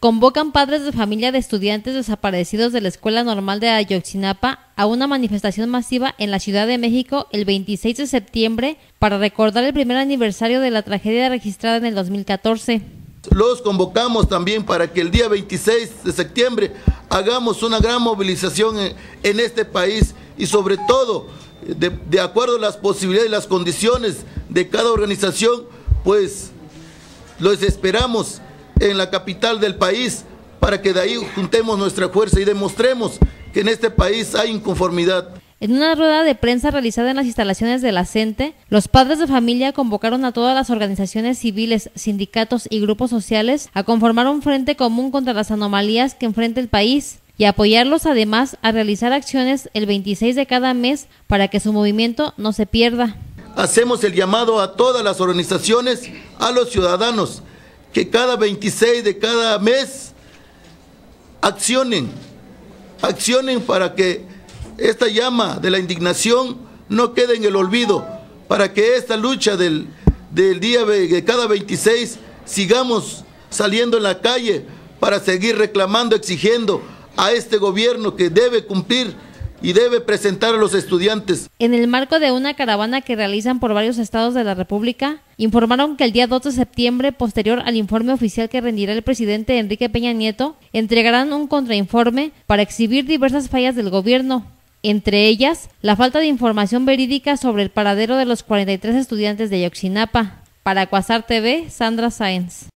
Convocan padres de familia de estudiantes desaparecidos de la Escuela Normal de Ayotzinapa a una manifestación masiva en la Ciudad de México el 26 de septiembre para recordar el primer aniversario de la tragedia registrada en el 2014. Los convocamos también para que el día 26 de septiembre hagamos una gran movilización en este país y sobre todo, de acuerdo a las posibilidades y las condiciones de cada organización, pues los esperamos en la capital del país para que de ahí juntemos nuestra fuerza y demostremos que en este país hay inconformidad. En una rueda de prensa realizada en las instalaciones de la CENTE, los padres de familia convocaron a todas las organizaciones civiles, sindicatos y grupos sociales a conformar un frente común contra las anomalías que enfrenta el país y apoyarlos además a realizar acciones el 26 de cada mes para que su movimiento no se pierda. Hacemos el llamado a todas las organizaciones, a los ciudadanos, que cada 26 de cada mes accionen para que esta llama de la indignación no quede en el olvido, para que esta lucha del día de cada 26 sigamos saliendo en la calle para seguir reclamando, exigiendo a este gobierno que debe cumplir y debe presentar a los estudiantes. En el marco de una caravana que realizan por varios estados de la República, informaron que el día 2 de septiembre, posterior al informe oficial que rendirá el presidente Enrique Peña Nieto, entregarán un contrainforme para exhibir diversas fallas del gobierno, entre ellas la falta de información verídica sobre el paradero de los 43 estudiantes de Ayotzinapa. Para Cuasar TV, Sandra Sáenz.